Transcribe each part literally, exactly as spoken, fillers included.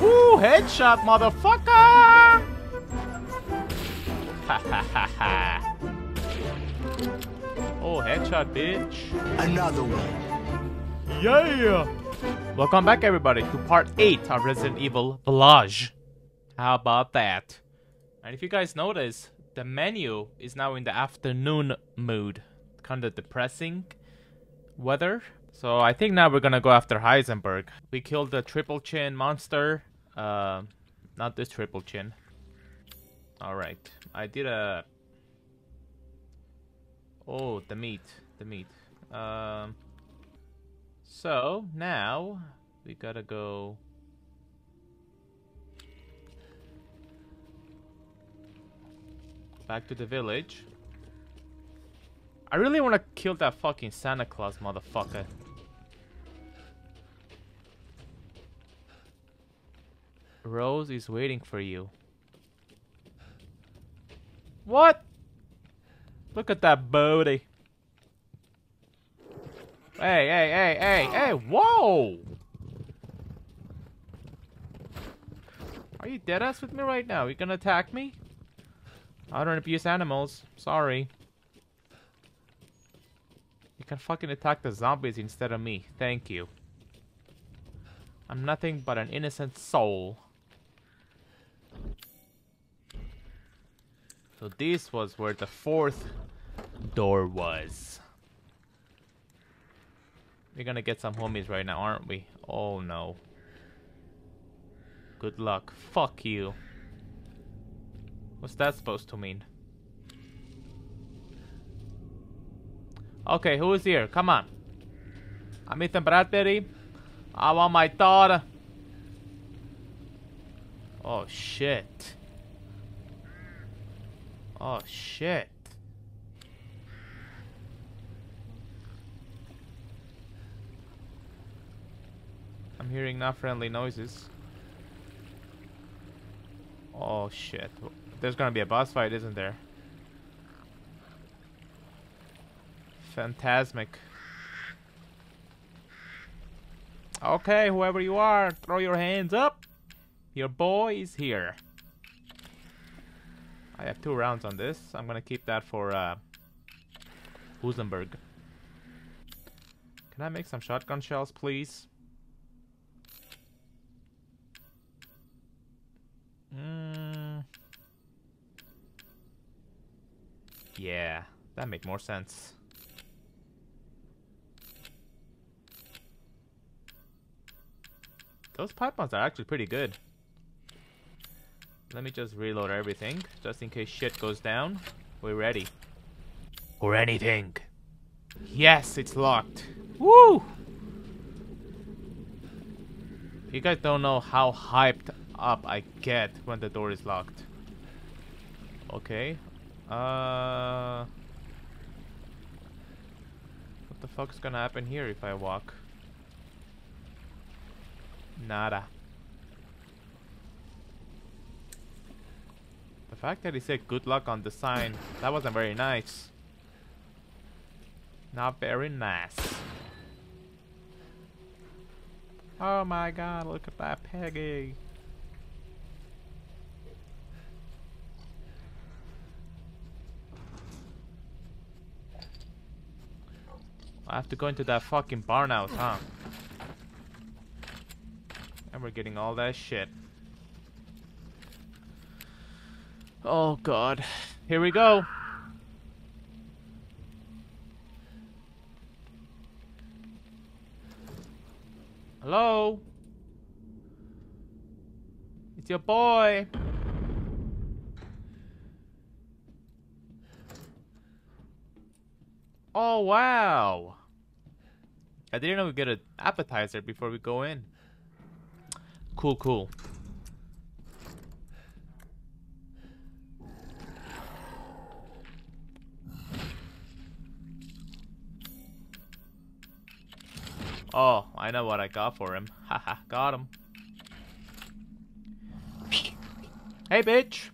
Woo, headshot, motherfucker! Ha ha ha ha. Oh, headshot, bitch. Another one. Yeah! Welcome back, everybody, to part eight of Resident Evil Village. How about that? And if you guys notice, the menu is now in the afternoon mood. Kind of depressing weather. So I think now we're gonna go after Heisenberg. We killed the triple chin monster. Uh, not this triple chin. Alright, I did a... Oh, the meat. The meat. Um, so, now we gotta go... back to the village. I really wanna kill that fucking Santa Claus motherfucker. Rose is waiting for you. What? Look at that booty. Hey, hey, hey, hey, hey, whoa! Are you deadass with me right now? You gonna attack me? I don't abuse animals. Sorry. You can fucking attack the zombies instead of me. Thank you. I'm nothing but an innocent soul. So this was where the fourth door was. We're gonna get some homies right now, aren't we? Oh no. Good luck. Fuck you. What's that supposed to mean? Okay, who is here? Come on. I'm Ethan Bradbury. I want my daughter. Oh shit. Oh shit. I'm hearing not friendly noises. Oh shit. There's gonna be a boss fight, isn't there? Fantasmic. Okay, whoever you are, throw your hands up. Your boy is here. I have two rounds on this. I'm gonna keep that for uh, Heisenberg. Can I make some shotgun shells, please? Mm. Yeah, that made more sense. Those pipe bombs are actually pretty good. Let me just reload everything, just in case shit goes down. We're ready. Or anything. Yes, it's locked. Woo! You guys don't know how hyped up I get when the door is locked. Okay. Uh... What the fuck's gonna happen here if I walk? Nada. The fact that he said good luck on the sign, that wasn't very nice. Not very nice. Oh my god, look at that Peggy. I have to go into that fucking barn house, huh? And we're getting all that shit. Oh god, here we go. Hello? It's your boy. Oh wow. I didn't know we get an appetizer before we go in. Cool, cool. Oh, I know what I got for him. Haha, got him. Hey, bitch!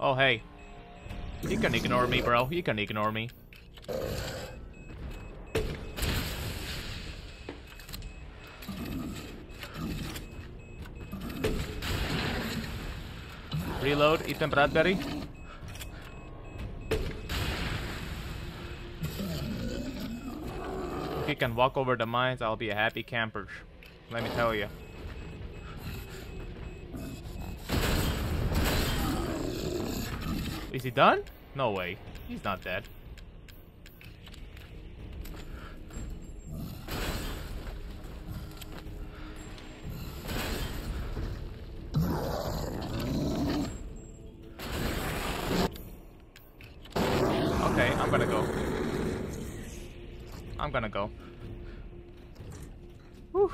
Oh, hey. You can ignore me, bro. You can ignore me. Reload, Ethan Bradbury. If you can walk over the mines, I'll be a happy camper. Let me tell you. Is he done? No way. He's not dead. Okay, I'm gonna go. I'm gonna go. Whew.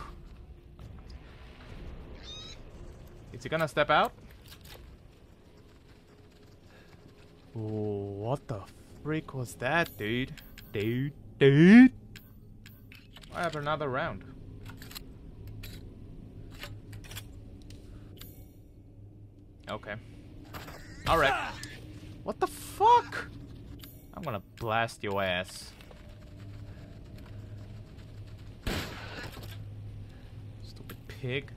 Is he gonna step out? Ooh, what the freak was that, dude? Dude, dude. I have another round. Okay. Alright. What the fuck? I'm gonna blast your ass. Stupid pig.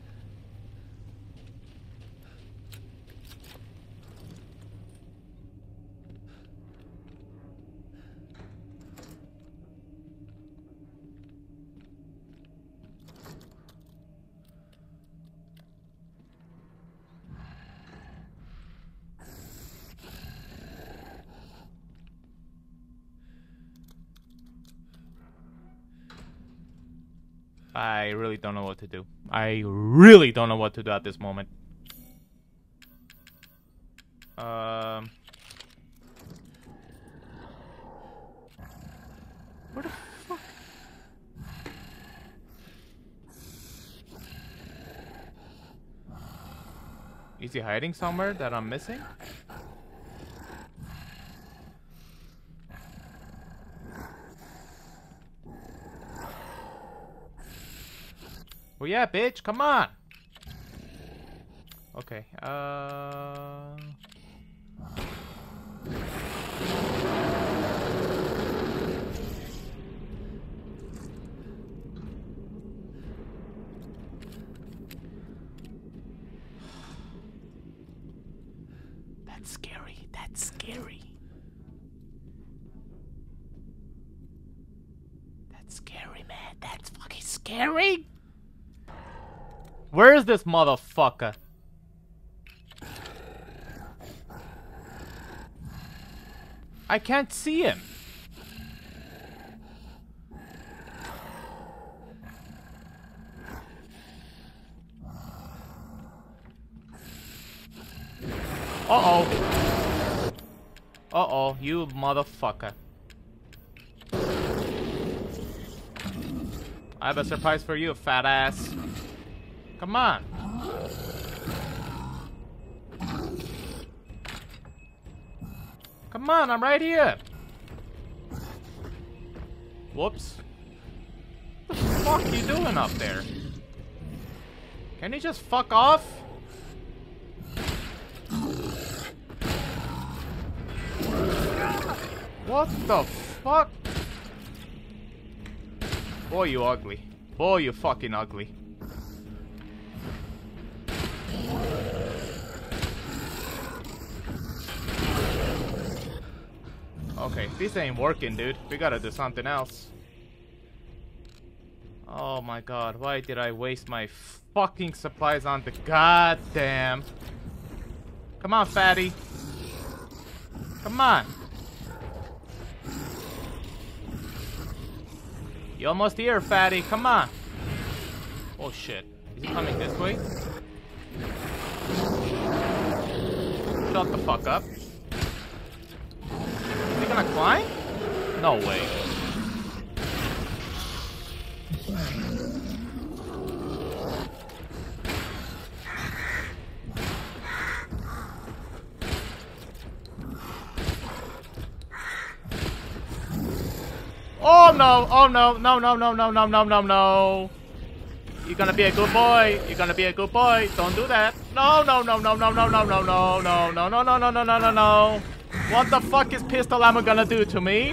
I really don't know what to do. I really don't know what to do at this moment. Um, where the fuck? Is he hiding somewhere that I'm missing? Well, yeah, bitch, come on. Okay, uh that's scary, that's scary. That's scary, man, that's fucking scary. Where is this motherfucker? I can't see him. Uh-oh. Uh-oh, you motherfucker. I have a surprise for you, fat ass. Come on. Come on, I'm right here. Whoops. What the fuck are you doing up there? Can you just fuck off? What the fuck? Boy, you ugly. Boy, you fucking ugly. Okay, this ain't working, dude. We gotta do something else. Oh my god, why did I waste my fucking supplies on the goddamn... Come on, fatty. Come on. You almost here, fatty. Come on. Oh shit. Is he coming this way? Shut the fuck up. Gonna climb? No way. Oh no! Oh no! No! No! No! No! No! No! No! No! You're gonna be a good boy. You're gonna be a good boy. Don't do that. No, no, no, no, no, no, no, no, no, no, no, no, no, no, no, no, no, no. What the fuck is Pistol Ammo gonna do to me?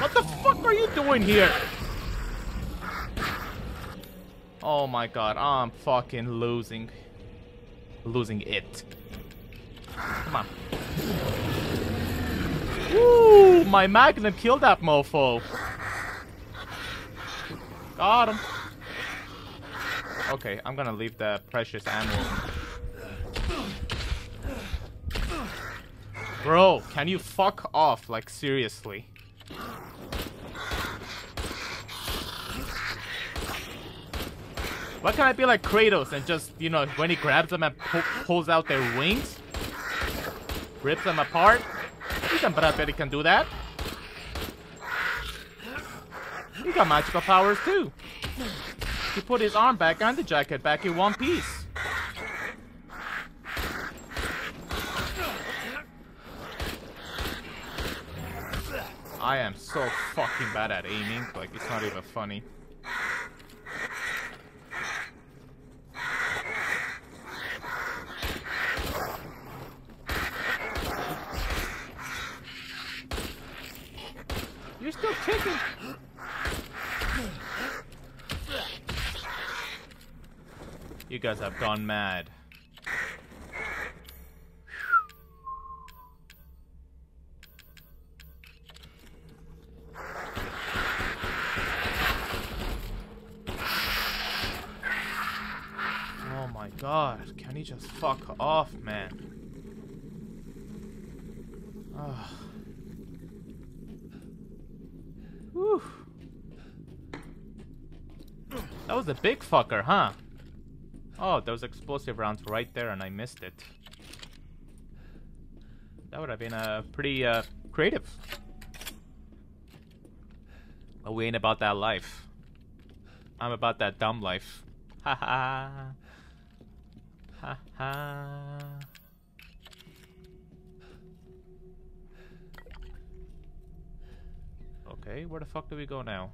What the fuck are you doing here? Oh my god, I'm fucking losing. Losing it. Come on. Woo! My Magnum killed that mofo. Got him. Okay, I'm gonna leave the precious ammo. Bro, can you fuck off? Like, seriously. Why can't I be like Kratos and just, you know, when he grabs them and po pulls out their wings? Rips them apart? Ethan Bradbury can do that. He got magical powers too. He put his arm back and the jacket back in one piece. I am so fucking bad at aiming, like it's not even funny. You're still kicking. You guys have gone mad. Oh my god, can you just fuck off, man? Ugh. Whew. That was a big fucker, huh? Oh, there was explosive rounds right there and I missed it. That would have been uh, pretty uh, creative. But we ain't about that life. I'm about that dumb life. Ha ha. Ha ha. Okay, where the fuck do we go now?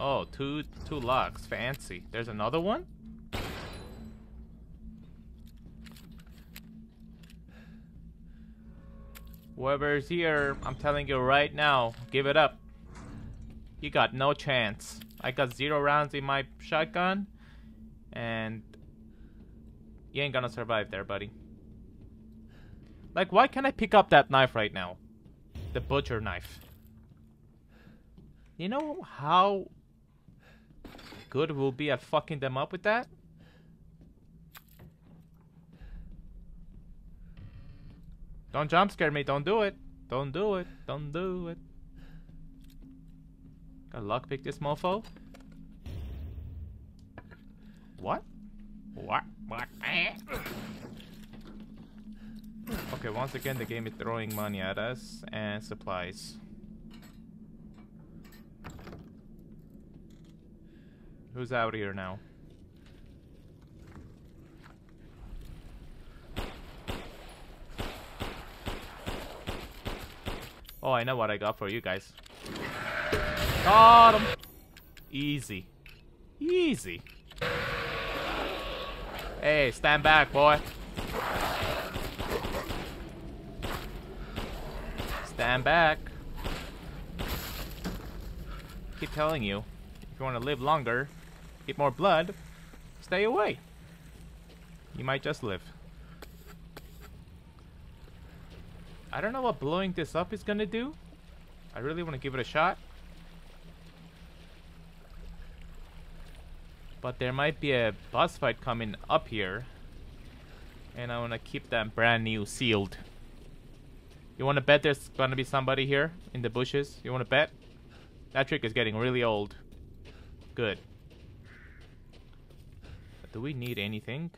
Oh, two two locks, fancy. There's another one? Whoever's here, I'm telling you right now, give it up. You got no chance. I got zero rounds in my shotgun, and you ain't gonna survive there, buddy. Like, why can't I pick up that knife right now? The butcher knife. You know how good we'll be at fucking them up with that? Don't jump scare me. Don't do it. Don't do it. Don't do it. Gotta lockpick this mofo. What? What? What? Okay, once again the game is throwing money at us and supplies. Who's out here now? Oh, I know what I got for you guys. Got him! Easy. Easy. Hey, stand back, boy. Stand back. Keep telling you, if you want to live longer, get more blood, stay away. You might just live. I don't know what blowing this up is gonna do. I really want to give it a shot. But there might be a boss fight coming up here. And I want to keep that brand new sealed. You want to bet there's going to be somebody here in the bushes? You want to bet? That trick is getting really old. Good. But do we need anything?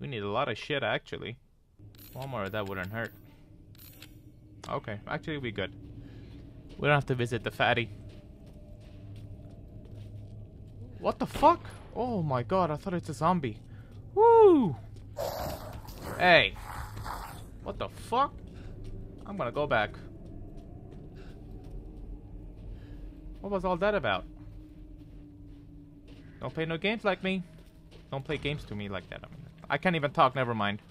We need a lot of shit, actually. One more, that wouldn't hurt. Okay, actually we good. We don't have to visit the fatty. What the fuck? Oh my god, I thought it's a zombie. Woo! Hey. What the fuck? I'm gonna go back. What was all that about? Don't play no games like me. Don't play games to me like that. I mean, I can't even talk, never mind.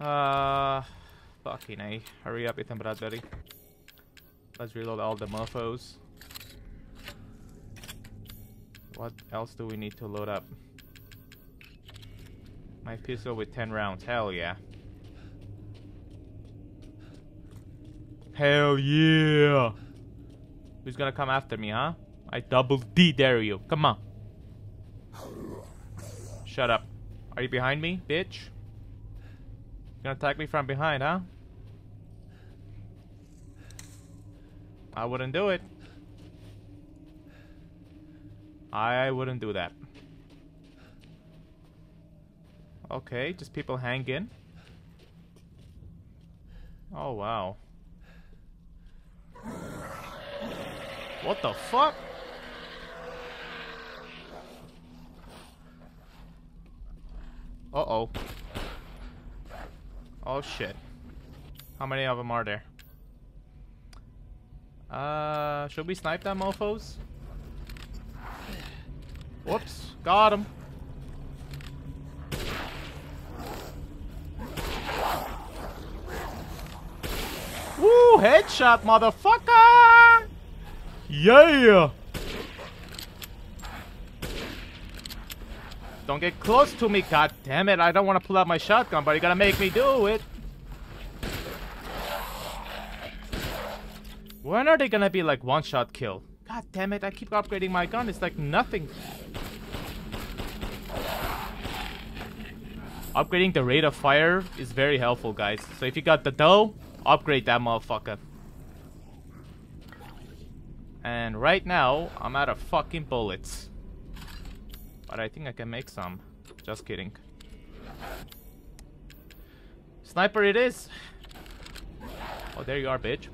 Uh, fucking A. Hurry up, Ethan Bradbury. Let's reload all the muffos. What else do we need to load up? My pistol with ten rounds. Hell yeah. Hell yeah! Who's gonna come after me, huh? I double D dare you. Come on. Shut up. Are you behind me, bitch? You gonna attack me from behind, huh? I wouldn't do it. I wouldn't do that. Okay, just people hanging. Oh, wow. What the fuck? Uh-oh. Oh, shit. How many of them are there? Uh, should we snipe them mofos? Whoops, got him. Woo, headshot, motherfucker! Yeah! Don't get close to me, god damn it! I don't want to pull out my shotgun, but you gotta make me do it. When are they gonna be like one-shot kill? God damn it! I keep upgrading my gun. It's like nothing. Upgrading the rate of fire is very helpful, guys. So if you got the dough, upgrade that motherfucker. And right now, I'm out of fucking bullets. But I think I can make some. Just kidding. Sniper it is! Oh, there you are, bitch.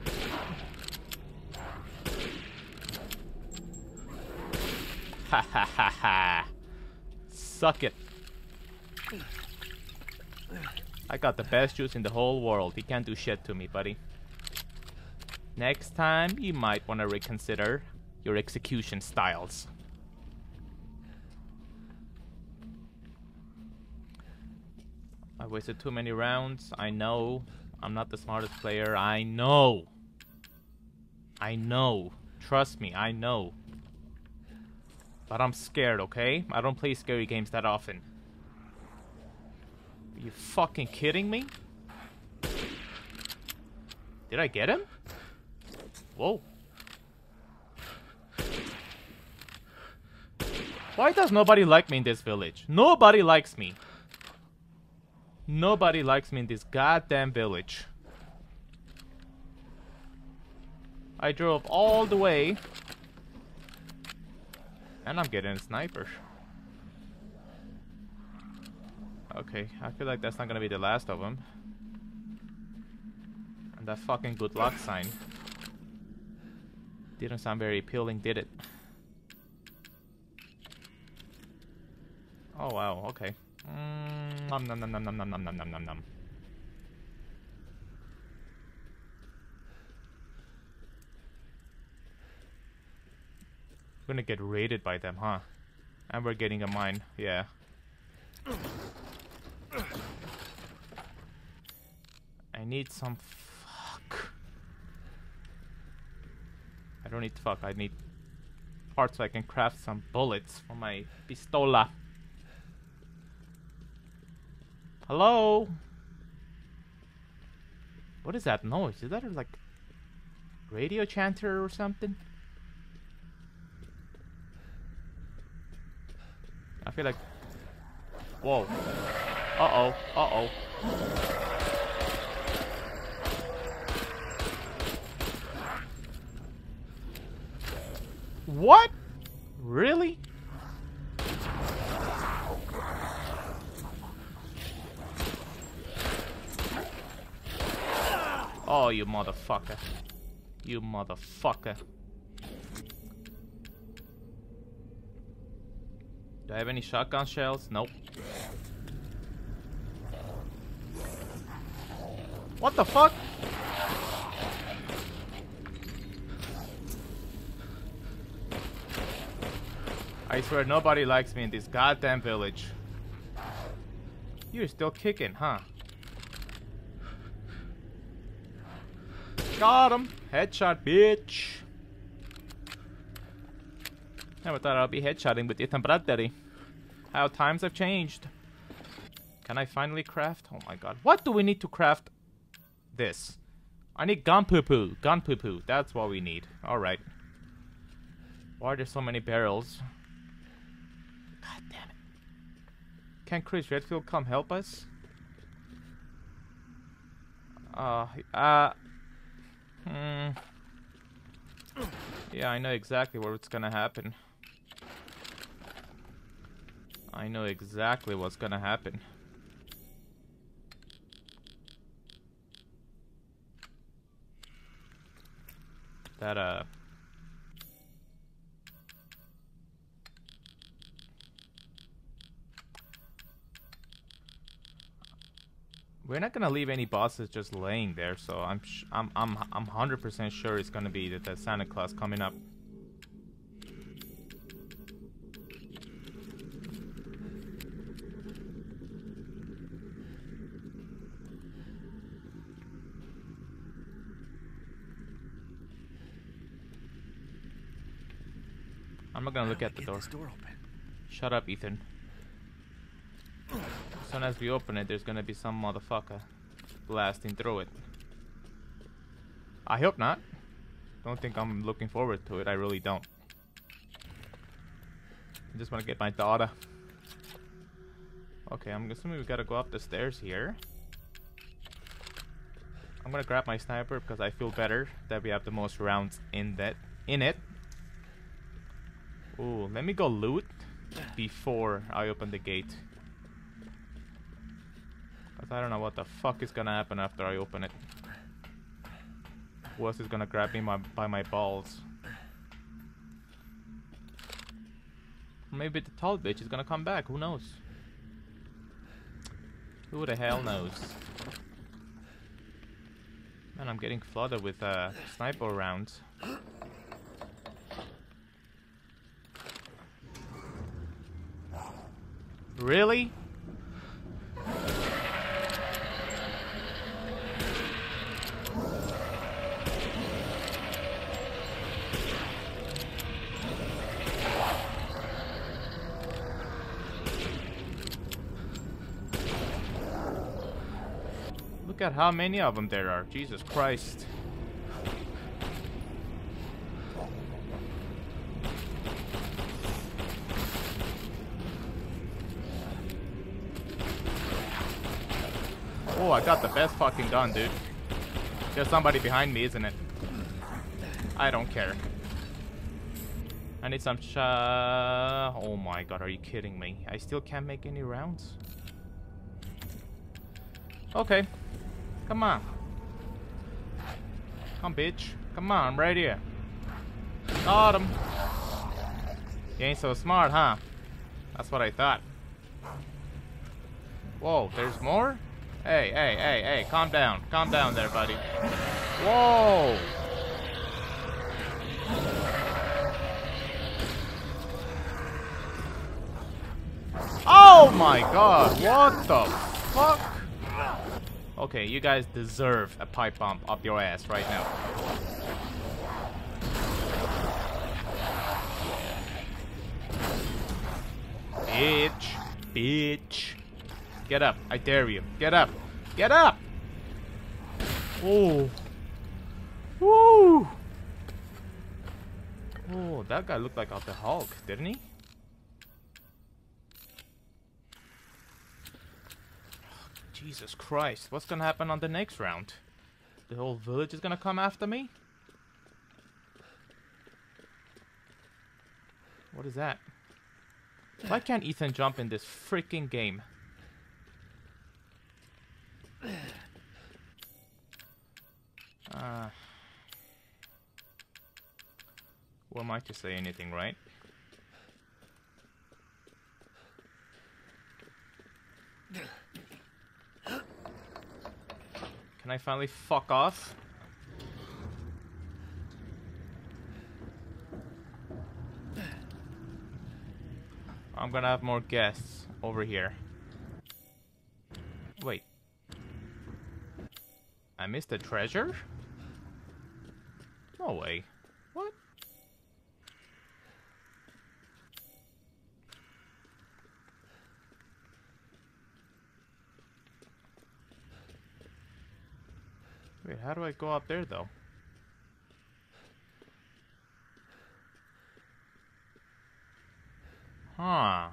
Ha ha ha ha! Suck it. I got the best juice in the whole world. He can't do shit to me, buddy. Next time, you might want to reconsider your execution styles. I wasted too many rounds. I know. I'm not the smartest player. I know. I know. Trust me, I know. But I'm scared, okay? I don't play scary games that often. Are you fucking kidding me? Did I get him? Whoa. Why does nobody like me in this village? Nobody likes me. Nobody likes me in this goddamn village. I drove all the way. And I'm getting a sniper. Okay, I feel like that's not gonna be the last of them. And that fucking good luck sign. Didn't sound very appealing, did it? Oh wow, okay. Mm, nom nom nom nom nom nom nom nom nom nom. We're gonna get raided by them, huh? And we're getting a mine, yeah. I need some fuck. I don't need fuck, I need parts so I can craft some bullets for my pistola. Hello? What is that noise? Is that like radio chanter or something? I feel like... Whoa. Uh-oh, uh-oh. What? Really? Oh, you motherfucker. You motherfucker. Do I have any shotgun shells? Nope. What the fuck? I swear nobody likes me in this goddamn village. You're still kicking, huh? Got him! Headshot, bitch! Never thought I'd be headshotting with Ethan Bradley. How times have changed. Can I finally craft? Oh my god. What do we need to craft this? I need gun poo poo. Gun poo poo. That's what we need. Alright. Why are there so many barrels? God damn it. Can Chris Redfield come help us? Uh, uh. Hmm. Yeah, I know exactly what's gonna happen. I know exactly what's gonna happen. That, uh... We're not gonna leave any bosses just laying there, so I'm sh I'm I'm I'm one hundred percent sure it's gonna be that, that Santa Claus coming up. I'm not gonna look at the door. door open. Shut up, Ethan. As soon as we open it, there's gonna be some motherfucker blasting through it. I hope not. Don't think I'm looking forward to it. I really don't. I just want to get my daughter. Okay, I'm assuming we gotta go up the stairs here. I'm gonna grab my sniper because I feel better that we have the most rounds in that in it. Ooh, let me go loot before I open the gate. I don't know what the fuck is gonna happen after I open it. Who else is gonna grab me my, by my balls? Maybe the tall bitch is gonna come back. Who knows? Who the hell knows? Man, I'm getting flooded with uh, sniper rounds. Really? Look at how many of them there are. Jesus Christ. Oh, I got the best fucking gun, dude. There's somebody behind me, isn't it? I don't care. I need some cha. Oh my god, are you kidding me? I still can't make any rounds? Okay. Come on. Come, bitch. Come on, I'm right here. Got him. You ain't so smart, huh? That's what I thought. Whoa, there's more? Hey, hey, hey, hey, calm down. Calm down there, buddy. Whoa! Oh my god, what the fuck? Okay, you guys deserve a pipe bomb up your ass right now. Bitch. Bitch. Get up. I dare you. Get up. Get up! Oh. Woo! Oh, that guy looked like the Hulk, didn't he? Jesus Christ, what's gonna happen on the next round? The whole village is gonna come after me? What is that? Why can't Ethan jump in this freaking game? Uh, who am I to say anything, right? Can I finally fuck off? I'm gonna have more guests over here. Wait. I missed the treasure? No way. What? Wait, how do I go up there though? Huh.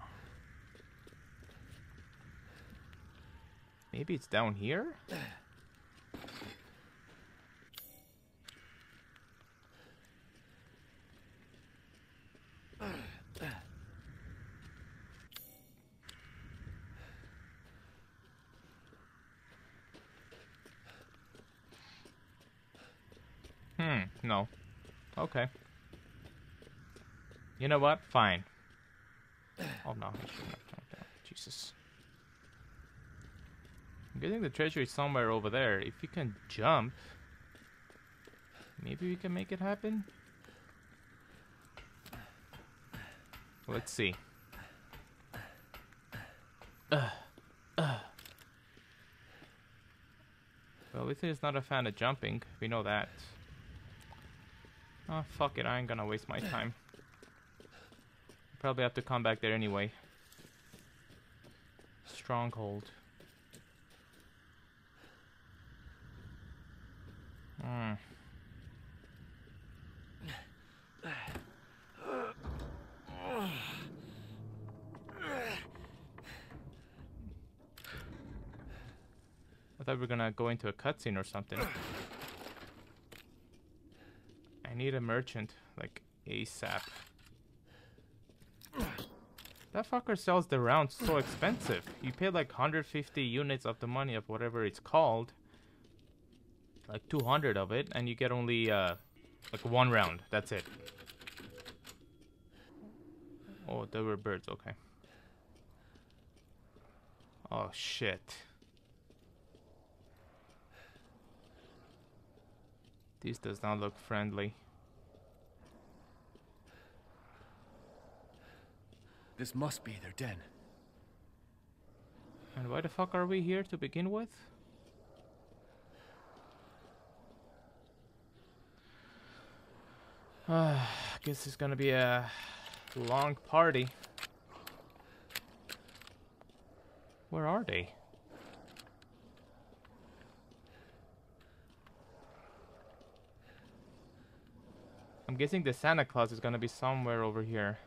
Maybe it's down here? Hmm, no. Okay. You know what? Fine. Oh no, I shouldn't have jumped down. Jesus. I'm getting the treasure is somewhere over there. If you can jump, maybe we can make it happen? Let's see. Uh, uh. Well, Ethan is not a fan of jumping. We know that. Oh, fuck it. I ain't gonna waste my time. Probably have to come back there anyway. Stronghold. Hmm. I thought we were gonna go into a cutscene or something. I need a merchant, like ASAP. That fucker sells the rounds so expensive. You pay like one hundred fifty units of the money of whatever it's called. Like two hundred of it, and you get only uh, like one round. That's it. Oh, there were birds. Okay. Oh, shit. This does not look friendly. This must be their den. And why the fuck are we here to begin with? Uh, guess it's gonna be a long party. Where are they? I'm guessing the Santa Claus is gonna be somewhere over here.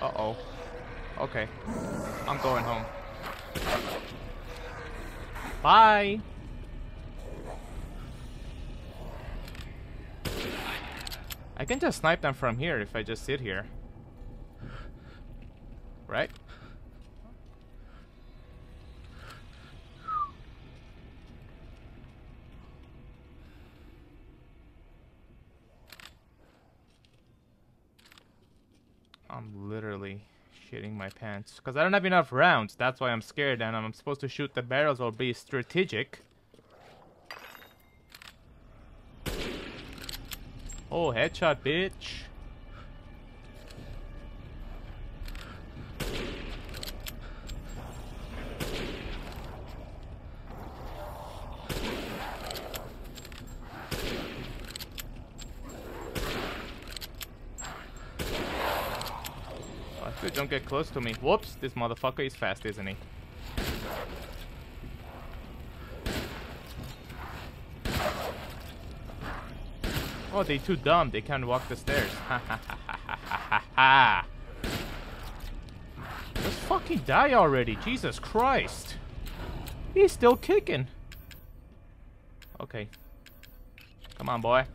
Uh-oh. Okay. I'm going home. Bye! I can just snipe them from here if I just sit here. Right? I'm literally shitting my pants because I don't have enough rounds. That's why I'm scared, and I'm supposed to shoot the barrels or be strategic. Oh, headshot, bitch. Don't get close to me. Whoops, this motherfucker is fast, isn't he? Oh, they too dumb. They can't walk the stairs. Ha ha ha ha ha ha. Just fucking die already. Jesus Christ. He's still kicking. Okay. Come on, boy.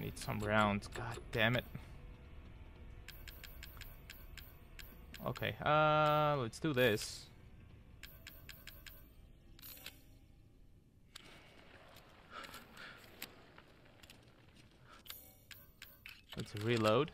Need some rounds, god damn it. Okay, uh let's do this. reload.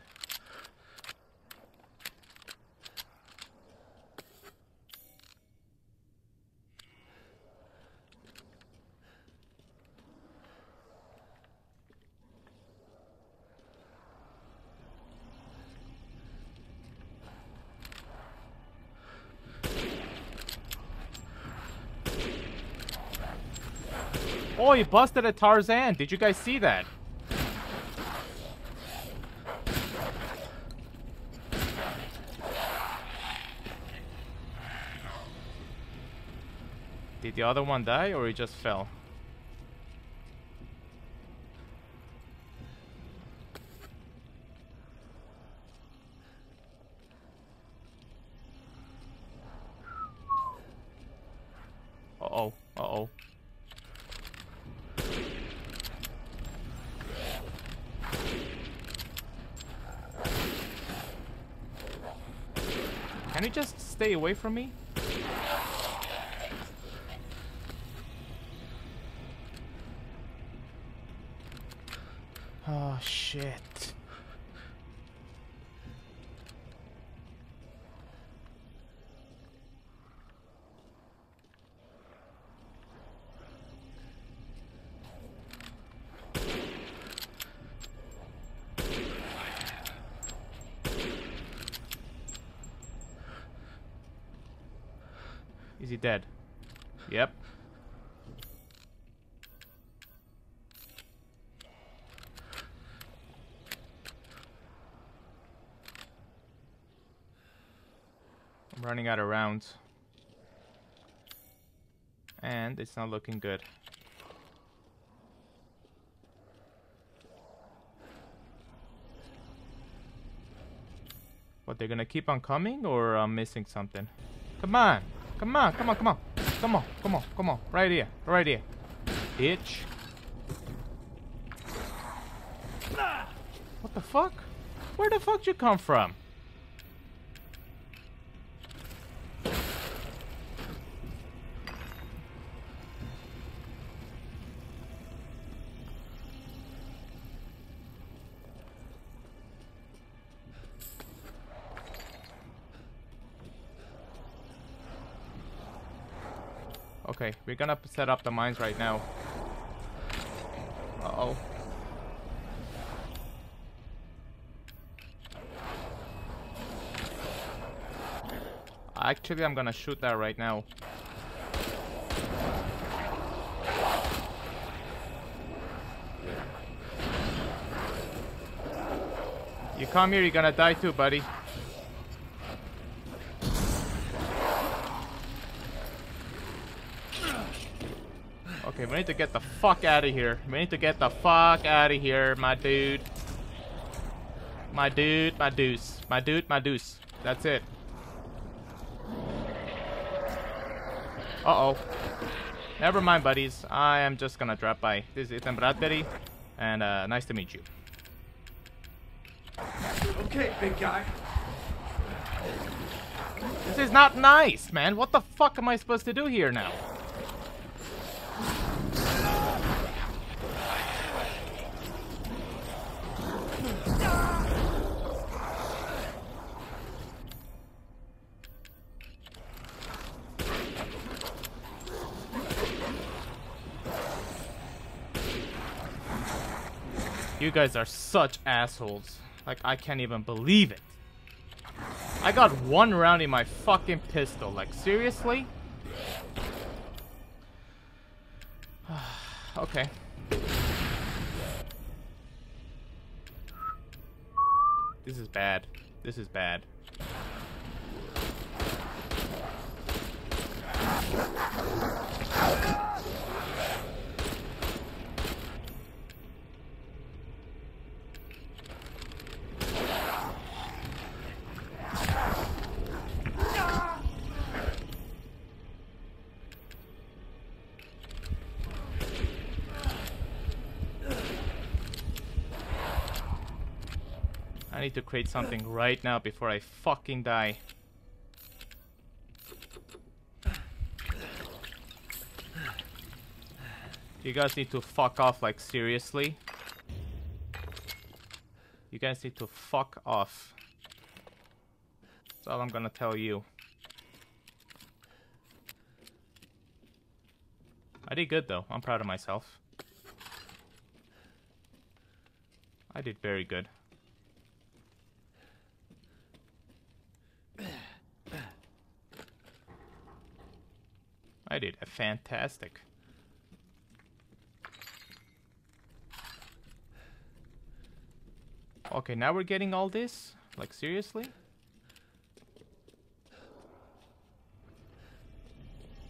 Oh, he busted a Tarzan. Did you guys see that? Did the other one die or he just fell? Uh-oh. Uh-oh. Can you just stay away from me? Oh, shit. Is he dead? Yep. I'm running out of rounds. And it's not looking good. What, they're gonna keep on coming or I'm missing something? Come on! Come on, come on, come on. Come on, come on, come on. Right here, right here. Bitch. What the fuck? Where the fuck did you come from? Okay, we're gonna set up the mines right now. Uh-oh. Actually, I'm gonna shoot that right now. You come here, you're gonna die too, buddy. Okay, we need to get the fuck out of here. We need to get the fuck out of here, my dude. My dude, my deuce. My dude, my deuce. That's it. Uh-oh. Never mind, buddies. I am just gonna drop by. This is Ethan Bradbury, and uh, nice to meet you. Okay, big guy. This is not nice, man. What the fuck am I supposed to do here now? You guys are such assholes. Like, I can't even believe it. I got one round in my fucking pistol. Like, seriously? Okay. This is bad. This is bad. I need to create something right now before I fucking die. You guys need to fuck off, like, seriously? You guys need to fuck off. That's all I'm gonna tell you. I did good though. I'm proud of myself. I did very good. I did a fantastic. Okay, now we're getting all this? Like, seriously?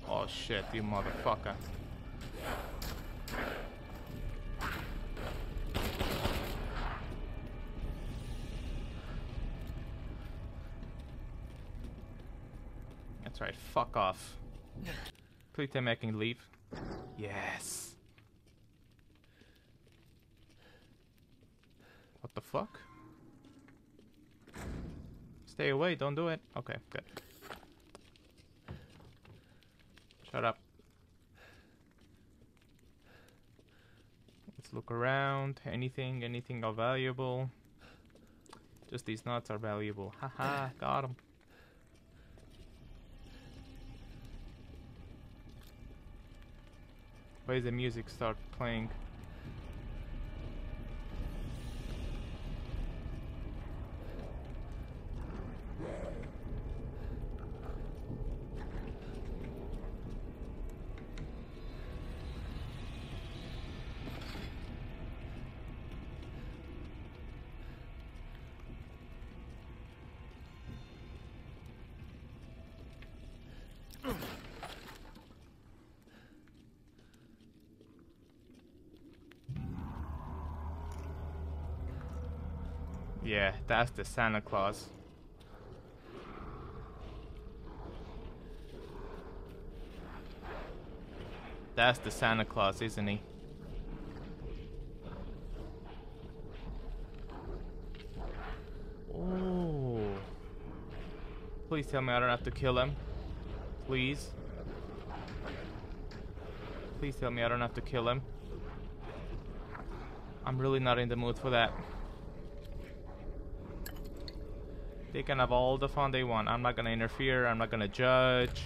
Oh shit, you motherfucker. That's right, fuck off. Please tell me I can leave. Yes. What the fuck? Stay away, don't do it. Okay, good. Shut up. Let's look around. Anything, anything of valuable. Just these nuts are valuable. Haha, got them. Why does the music start playing? Yeah, that's the Santa Claus. That's the Santa Claus, isn't he? Oh. Please tell me I don't have to kill him. Please. Please tell me I don't have to kill him. I'm really not in the mood for that. They can have all the fun they want. I'm not gonna interfere. I'm not gonna judge.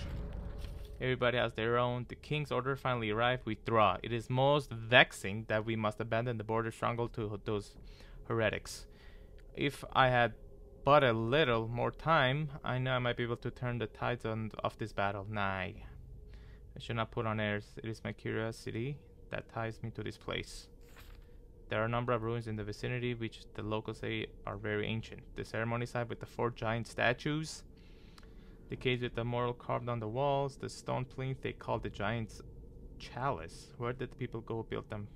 Everybody has their own. The king's order finally arrived. We withdraw. It is most vexing that we must abandon the border stronghold to those heretics. If I had but a little more time, I know I might be able to turn the tides on of this battle. Nah, I should not put on airs. It is my curiosity that ties me to this place. There are a number of ruins in the vicinity which the locals say are very ancient. The ceremony site with the four giant statues, the caves with the mural carved on the walls, the stone plinth they call the giant's chalice. Where did the people go who built them?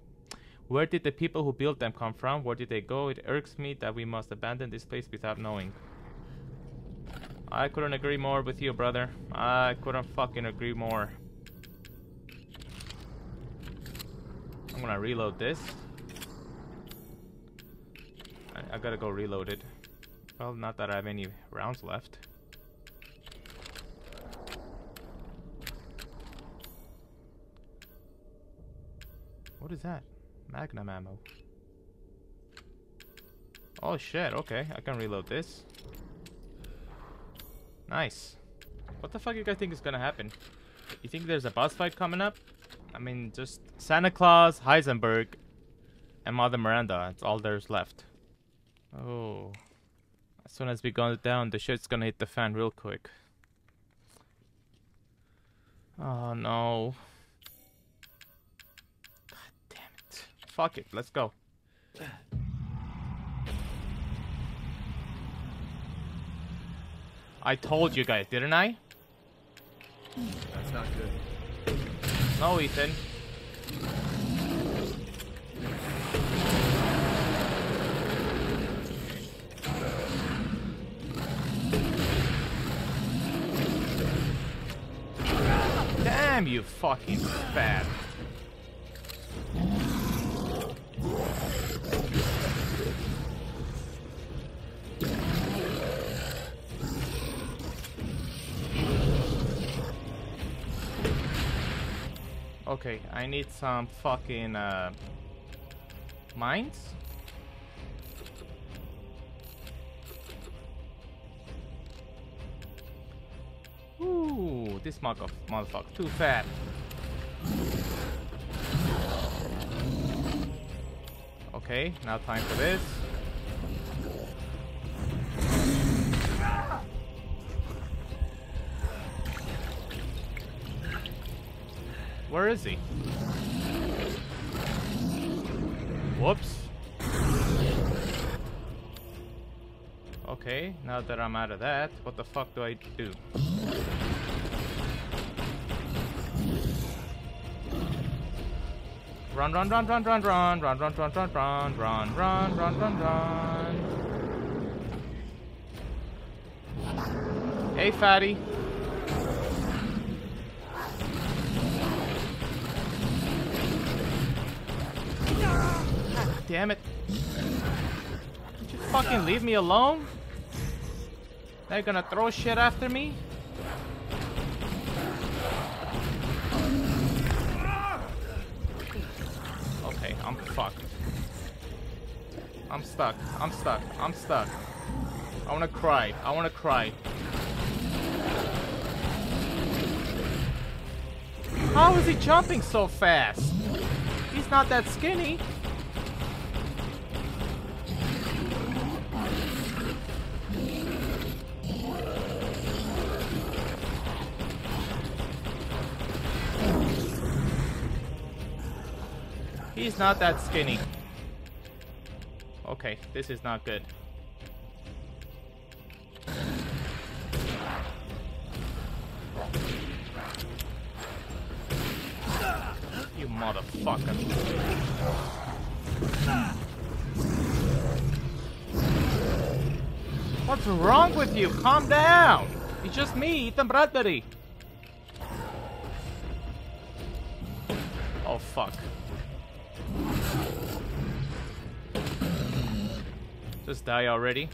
Where did the people who built them come from? Where did they go? It irks me that we must abandon this place without knowing. I couldn't agree more with you, brother. I couldn't fucking agree more. I'm gonna reload this. I gotta go reload it. Well, not that I have any rounds left. What is that? Magnum ammo. Oh shit, okay. I can reload this. Nice. What the fuck you guys think is gonna happen? You think there's a boss fight coming up? I mean, just Santa Claus, Heisenberg, and Mother Miranda. That's all there's left. Oh, as soon as we go down, the shit's gonna hit the fan real quick. Oh no. God damn it. Fuck it, let's go. I told you guys, didn't I? That's not good. No, Ethan. Damn you fucking fat. Okay, I need some fucking uh mines. this motherfucker too fast. Okay, now time for this. Where is he? Whoops. Okay, now that I'm out of that, what the fuck do I do? Run, run, run, run, run, run, run, run, run, run, run, run, run, run, run, run. Hey, fatty. Damn it. Did you fucking leave me alone? They're gonna throw shit after me? Okay, I'm fucked. I'm stuck. I'm stuck. I'm stuck. I wanna cry. I wanna cry. How is he jumping so fast? He's not that skinny. He's not that skinny. Okay, this is not good. You motherfucker. What's wrong with you? Calm down! It's just me, Ethan Bradbury. Oh, fuck. Just die already.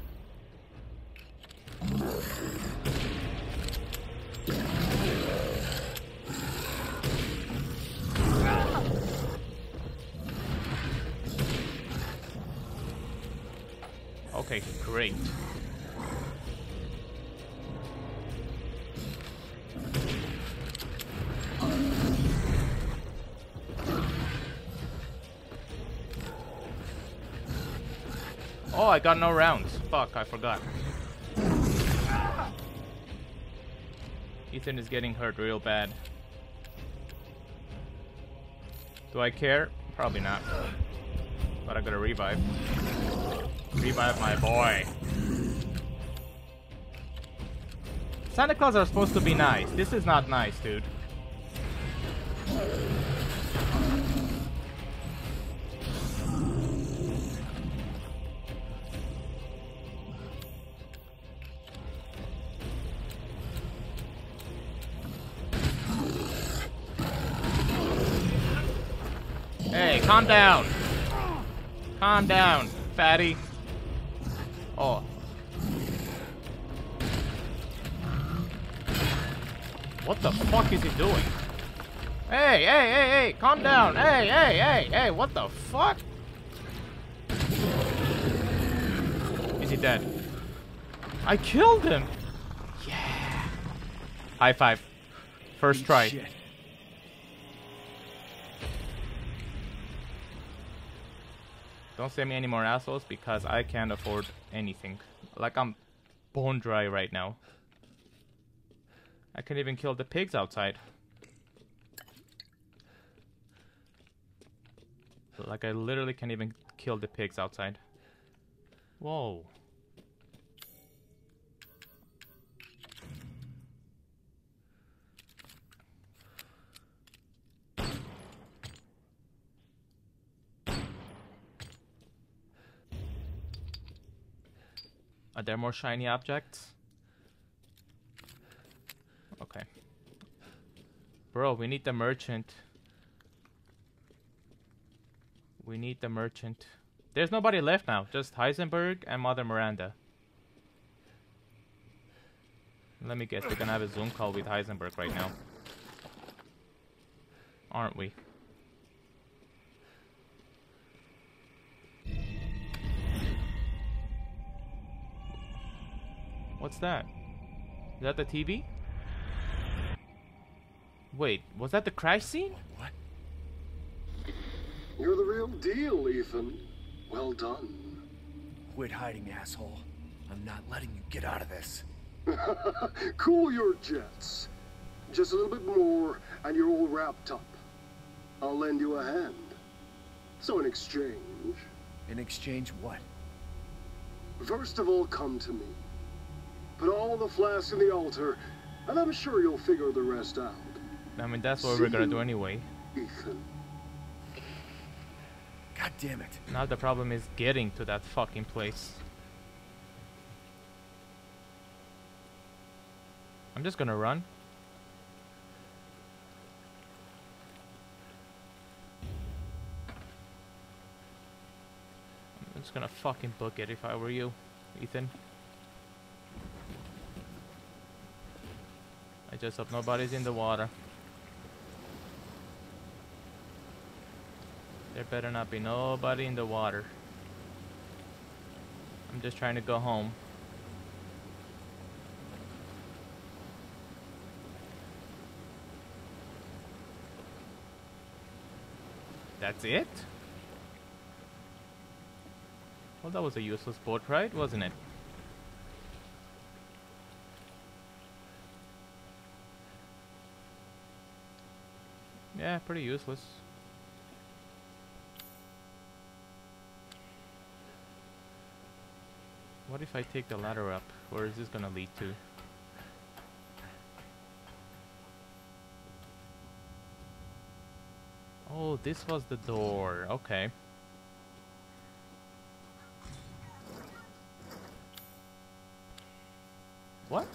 Okay, great. Oh, I got no rounds. Fuck, I forgot. Ethan is getting hurt real bad. Do I care? Probably not. But I gotta revive. Revive my boy. Santa Claus are supposed to be nice. This is not nice, dude. Calm down. Calm down, fatty. Oh. What the fuck is he doing? Hey, hey, hey, hey, calm down. Hey, hey, hey, hey, what the fuck? Is he dead? I killed him. Yeah. High five. First try. Shit. Don't send me any more assholes because I can't afford anything. Like, I'm bone dry right now. I can't even kill the pigs outside. Like, I literally can't even kill the pigs outside. Whoa. Are there more shiny objects? Okay. Bro, we need the merchant. We need the merchant. There's nobody left now. Just Heisenberg and Mother Miranda. Let me guess, we're gonna have a Zoom call with Heisenberg right now. Aren't we? What's that? Is that the T V? Wait, was that the crash scene? What? You're the real deal, Ethan. Well done. Quit hiding, asshole. I'm not letting you get out of this. Cool your jets. Just a little bit more, and you're all wrapped up. I'll lend you a hand. So in exchange... In exchange what? First of all, come to me. Put all the flasks in the altar, and I'm sure you'll figure the rest out. I mean, that's what See we're gonna do anyway. Ethan. God damn it. Now the problem is getting to that fucking place. I'm just gonna run. I'm just gonna fucking book it if I were you, Ethan. I just hope nobody's in the water. There better not be nobody in the water. I'm just trying to go home. That's it? Well, that was a useless boat ride, wasn't it? Yeah, pretty useless. What if I take the ladder up? Where is this gonna lead to? Oh, this was the door. Okay. What?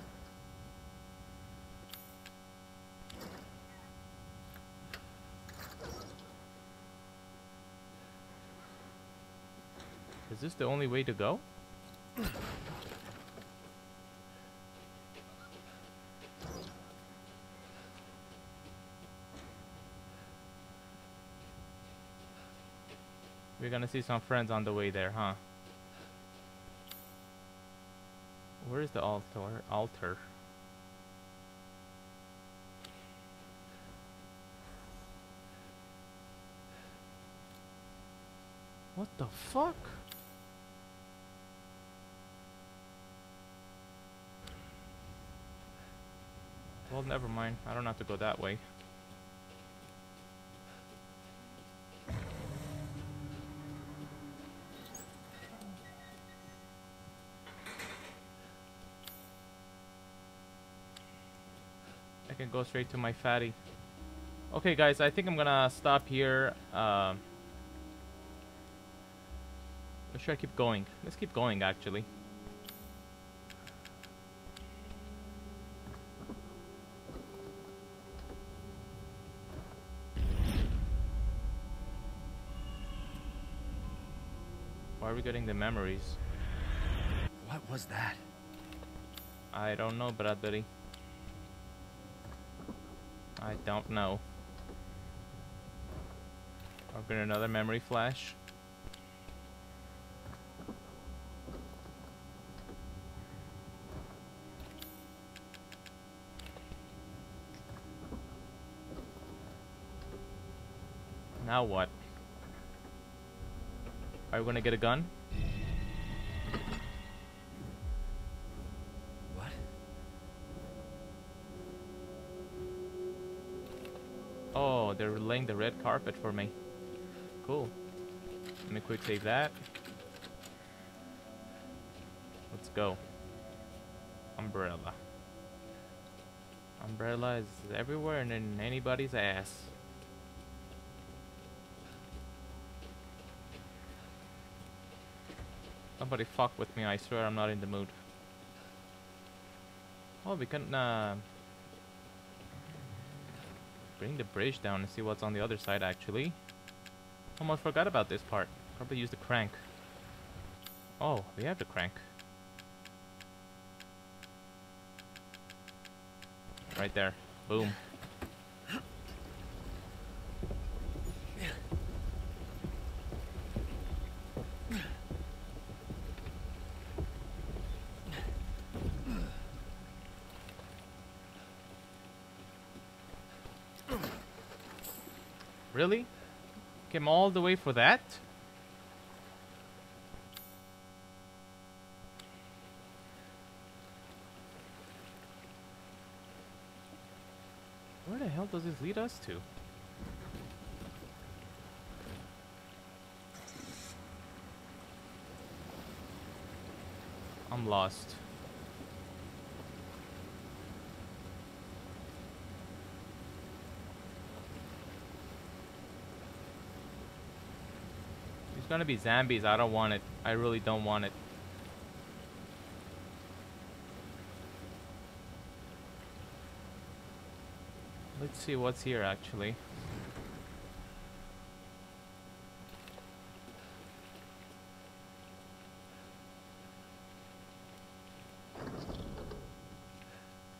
Is this the only way to go? We're gonna see some friends on the way there, huh? Where is the altar? Altar. What the fuck? Well, never mind. I don't have to go that way. I can go straight to my fatty. Okay, guys, I think I'm gonna stop here. Uh, or should I keep going? Let's keep going, actually. Why are we getting the memories? What was that? I don't know, Bradbury. I don't know. I've got another memory flash. Now what? Are we gonna get a gun? What? Oh, they're laying the red carpet for me. Cool. Let me quick save that. Let's go. Umbrella. Umbrella is everywhere and in anybody's ass. Somebody fuck with me, I swear I'm not in the mood. Oh, we can uh, bring the bridge down and see what's on the other side, actually. Almost forgot about this part. Probably use the crank. Oh, we have the crank. Right there. Boom. Really? Came all the way for that? Where the hell does this lead us to? I'm lost. There's gonna be zombies. I don't want it. I really don't want it. Let's see what's here actually.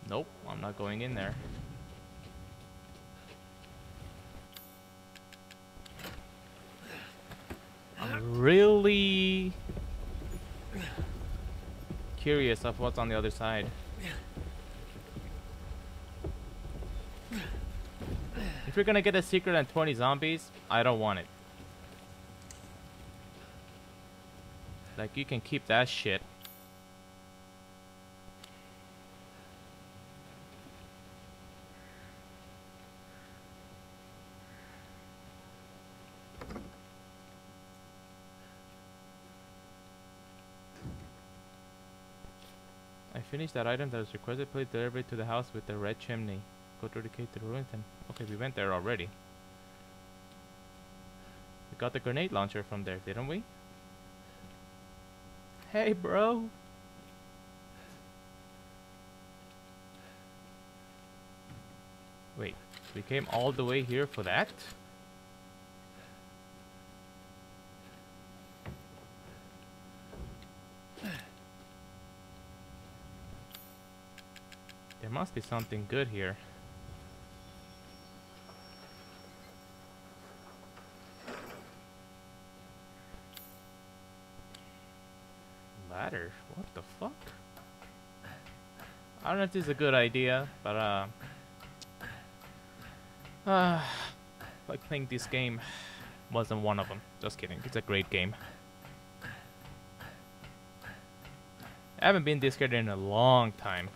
Nope, I'm not going in there. I'm really curious of what's on the other side. If you're gonna get a secret and twenty zombies, I don't want it. Like, you can keep that shit. Finish that item that was requested, please deliver it to the house with the red chimney. Go through the cave to the ruins and... Okay, we went there already. We got the grenade launcher from there, didn't we? Hey, bro! Wait, we came all the way here for that? There must be something good here. Ladder? What the fuck? I don't know if this is a good idea, but uh, uh like playing this game wasn't one of them. Just kidding. It's a great game. I haven't been this scared in a long time.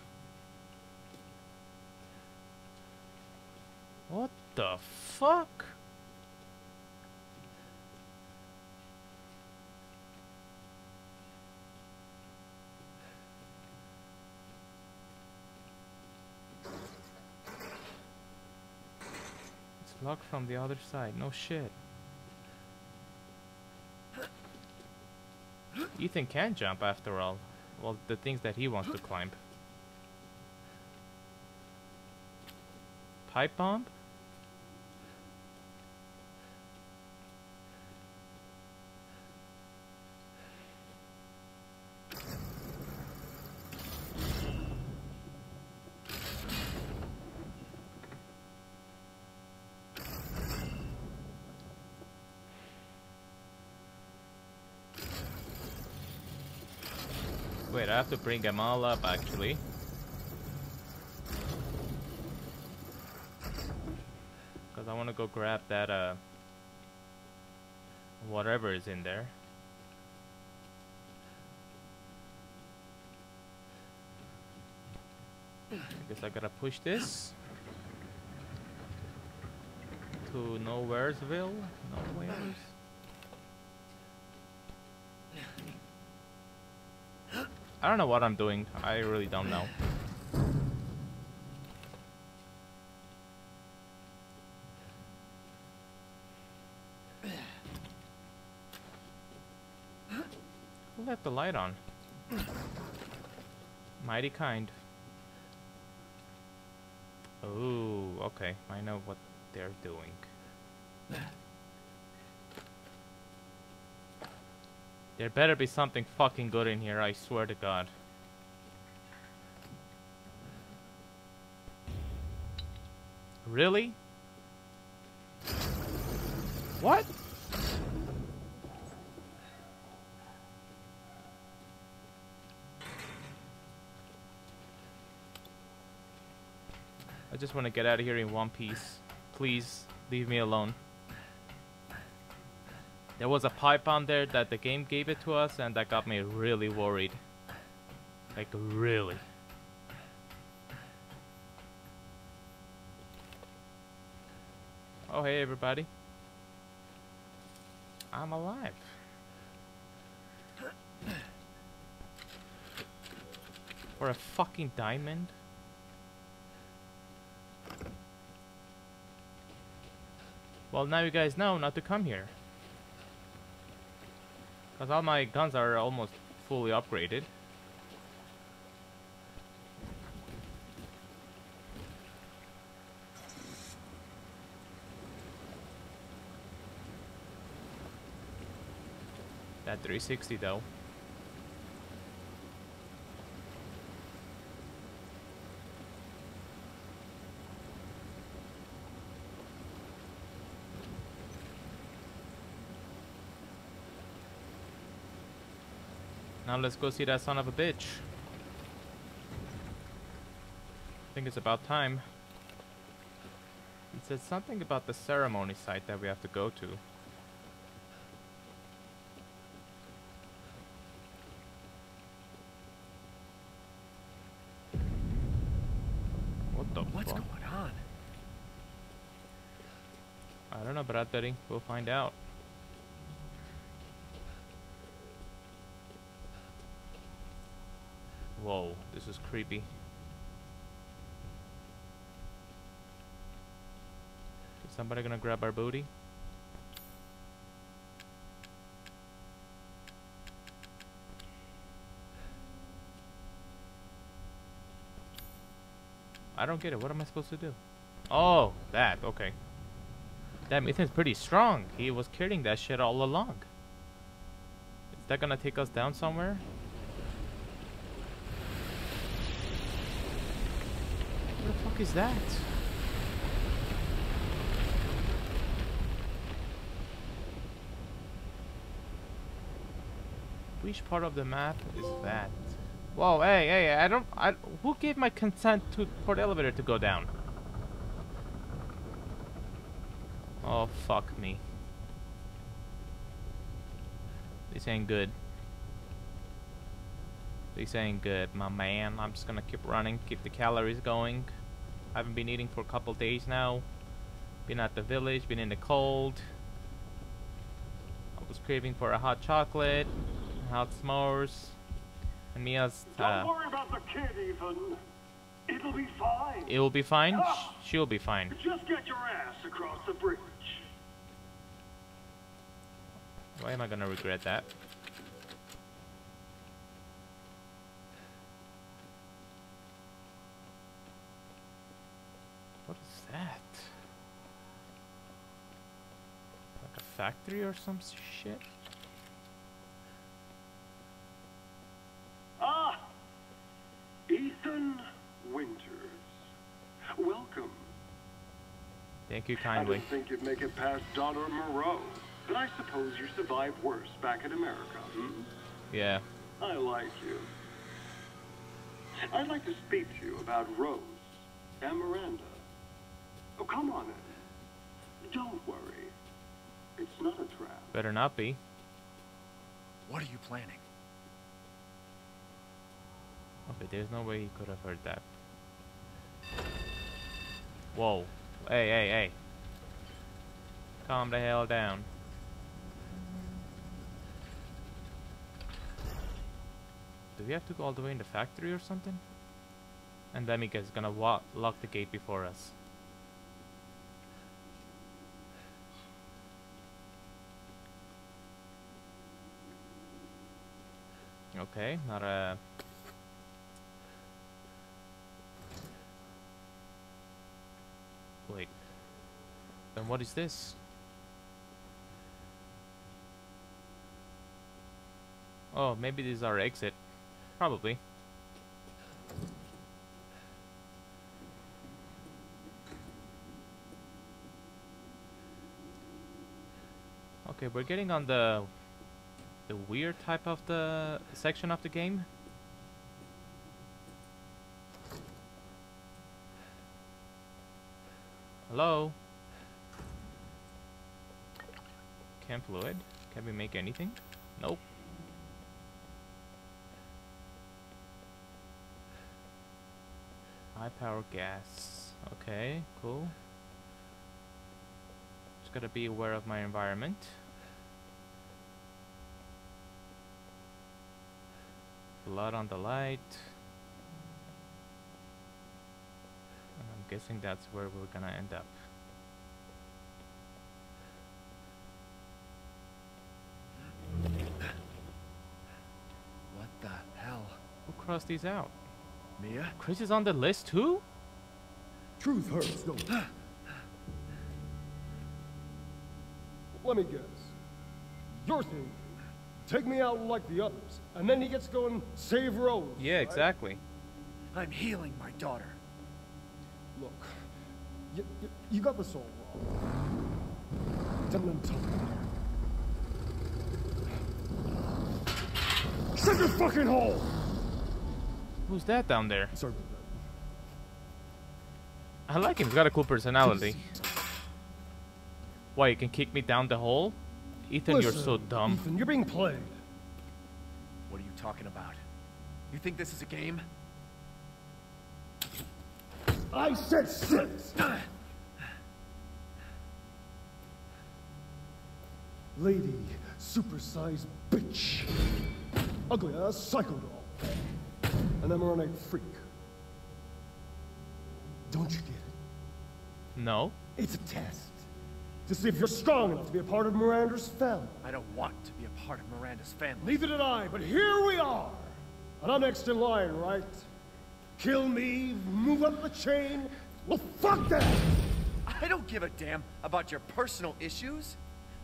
What the fuck? It's locked from the other side. No shit. Ethan can jump after all. Well, the things that he wants to climb. Pipe bomb? Wait, I have to bring them all up, actually. Because I want to go grab that, uh... whatever is in there. I guess I gotta push this. To Nowheresville? Nowheres? I don't know what I'm doing. I really don't know. Who left the light on? Mighty kind. Oh, okay. I know what they're doing. There better be something fucking good in here, I swear to God. Really? What? I just want to get out of here in one piece. Please, leave me alone. There was a pipe on there that the game gave it to us, and that got me really worried. Like, really. Oh, hey, everybody. I'm alive. For a fucking diamond? Well, now you guys know not to come here. Because all my guns are almost fully upgraded. That three sixty though. Now let's go see that son of a bitch. I think it's about time. It said something about the ceremony site that we have to go to. What the fuck? What's going on? I don't know, Bradbury. We'll find out. Whoa, this is creepy. Is somebody gonna grab our booty? I don't get it. What am I supposed to do? Oh, that. Okay. Damn, Ethan's pretty strong. He was carrying that shit all along. Is that gonna take us down somewhere? What the fuck is that? Which part of the map is that? Whoa, hey, hey, I don't... I, who gave my consent to for the elevator to go down? Oh, fuck me. This ain't good. This ain't good, my man. I'm just gonna keep running, keep the calories going. I haven't been eating for a couple days now. Been at the village, been in the cold. I was craving for a hot chocolate, hot s'mores, and Mia's. Uh, Don't worry about the kid, Ethan. It'll be fine. It'll be fine? Ah, she'll be fine. Just get your ass across the bridge. Why am I gonna regret that? Factory or some shit? Ah! Ethan Winters. Welcome. Thank you kindly. I didn't think you'd make it past daughter Moreau, but I suppose you survived worse back in America, hmm? Yeah. I like you. I'd like to speak to you about Rose and Miranda. Oh, come on in. Don't worry. It's not a trap. Better not be. What are you planning? Okay, there's no way he could have heard that. Whoa. Hey, hey, hey. Calm the hell down. Do we have to go all the way in the factory or something? And then Mika is gonna wa lock the gate before us. Okay, not a... Wait. Then what is this? Oh, maybe this is our exit. Probably. Okay, we're getting on the... the weird type of the section of the game. Hello? Camp fluid? Can we make anything? Nope. High power gas. Okay, cool. Just gotta be aware of my environment. Blood on the light. I'm guessing that's where we're gonna end up. What the hell? Who crossed these out? Mia? Chris is on the list too? Truth hurts, don't it? Let me guess. Your thing. Take me out like the others, and then he gets to go and save Rose. Yeah, right? Exactly. I'm healing my daughter. Look, you, you, you got this all wrong. Tell him to. Shut your fucking hole! Who's that down there? Sorry. I like him. He's got a cool personality. Why, you can kick me down the hole? Ethan, listen, you're so dumb. Ethan, you're being played. What are you talking about? You think this is a game? I said sit! Lady, supersized bitch. Ugly ass psycho doll. An M R N A freak. Don't you get it? No. It's a test. To see if you're strong enough to be a part of Miranda's family. I don't want to be a part of Miranda's family. Neither did I, but here we are. And I'm next in line, right? Kill me, move up the chain. Well, fuck that! I don't give a damn about your personal issues.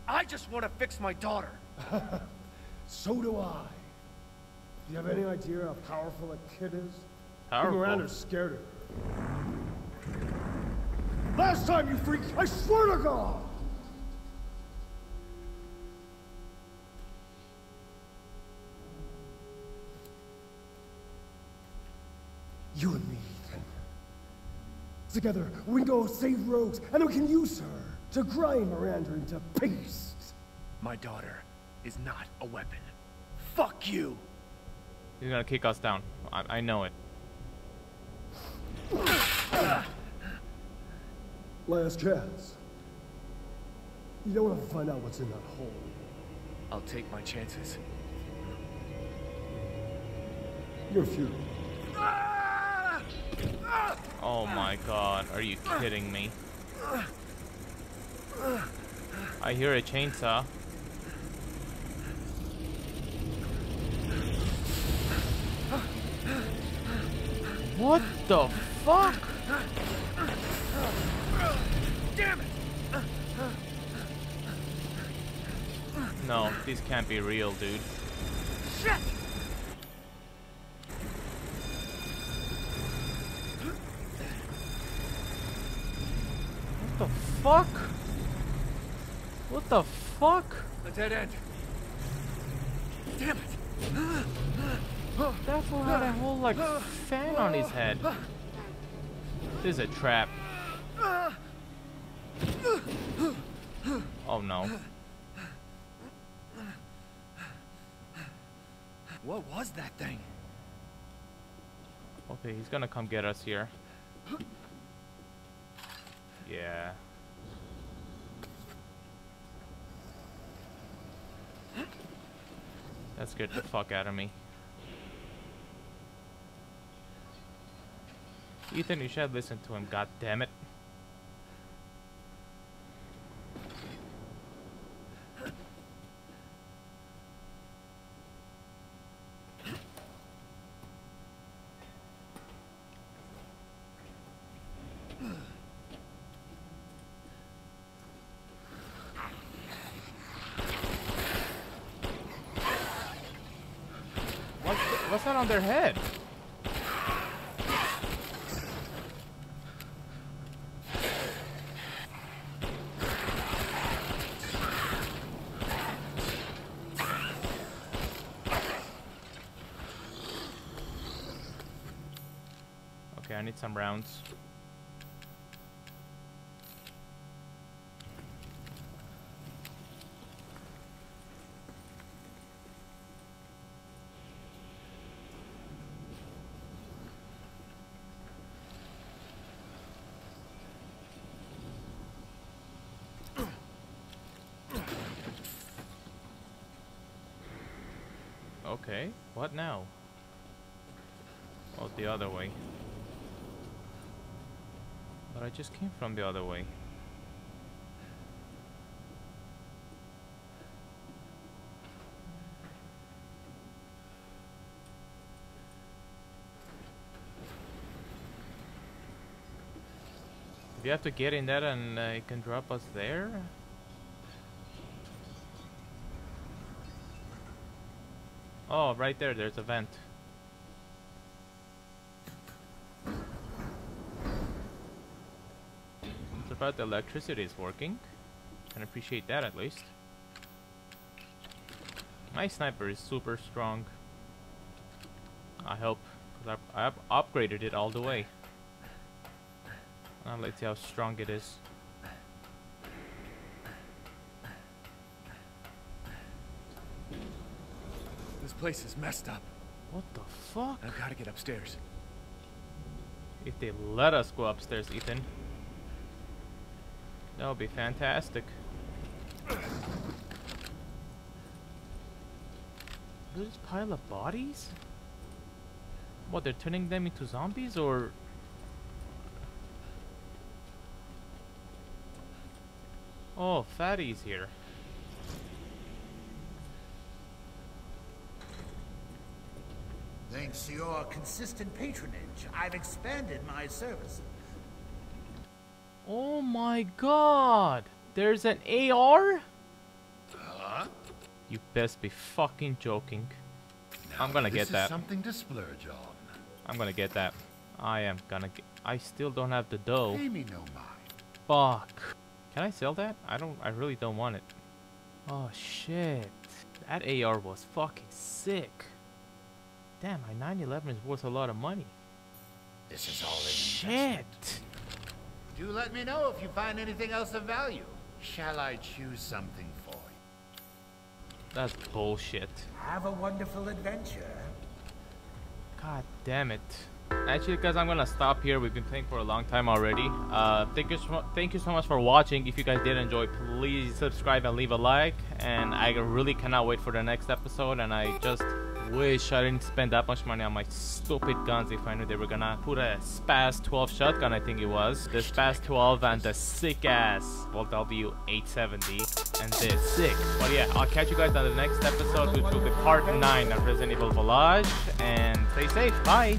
I just want to fix my daughter. So do I. Do you have any idea how powerful a kid is? Powerful. Miranda's scared of her. Last time, you freak, I swear to God! You and me, Ethan. Together, we go save Rose, and we can use her to grind Miranda into paste. My daughter is not a weapon. Fuck you! He's gonna kick us down. I, I know it. Last chance. You don't have to find out what's in that hole. I'll take my chances. You're futile. Oh my God, are you kidding me? I hear a chainsaw. What the fuck? Damn it! No, these can't be real, dude. Shit! What the fuck? What the fuck? A dead end. Damn it! That fool had a whole like fan on his head. This is a trap. Oh no. What was that thing? Okay, he's gonna come get us here. Yeah. That scared the fuck out of me. Ethan, you should listen to him, god damn it. What's, the, what's that on their head? I need some rounds. Okay, what now? Oh, the other way. But I just came from the other way. Do you have to get in there and uh, it can drop us there? Oh, right there, there's a vent. It's about the electricity is working. Can appreciate that at least. My sniper is super strong. I hope, because I, I upgraded it all the way. Now let's see how strong it is. This place is messed up. What the fuck? I've got to get upstairs. If they let us go upstairs, Ethan, that would be fantastic. Look at this pile of bodies? What, they're turning them into zombies or... Oh, Fatty's here. Thanks to your consistent patronage, I've expanded my services. Oh my god! There's an A R? Huh? You best be fucking joking. Now I'm gonna get that. This is something to splurge on. I'm gonna get that. I am gonna get... I still don't have the dough. Pay me no mind. Fuck. Can I sell that? I don't. I really don't want it. Oh shit! That A R was fucking sick. Damn, my nine eleven is worth a lot of money. This is all shit. Investment. Do let me know if you find anything else of value. Shall I choose something for you? That's bullshit. Have a wonderful adventure. God damn it. Actually, guys, I'm gonna stop here. We've been playing for a long time already. Uh, thank you, so, thank you so much for watching. If you guys did enjoy, please subscribe and leave a like. And I really cannot wait for the next episode. And I just wish I didn't spend that much money on my stupid guns. If I knew they were gonna put a SPAS twelve shotgun, I think it was the SPAS twelve and the sick ass well W eight seventy and this sick. But yeah, I'll catch you guys on the next episode, which will be part nine of Resident Evil Village. And stay safe. Bye.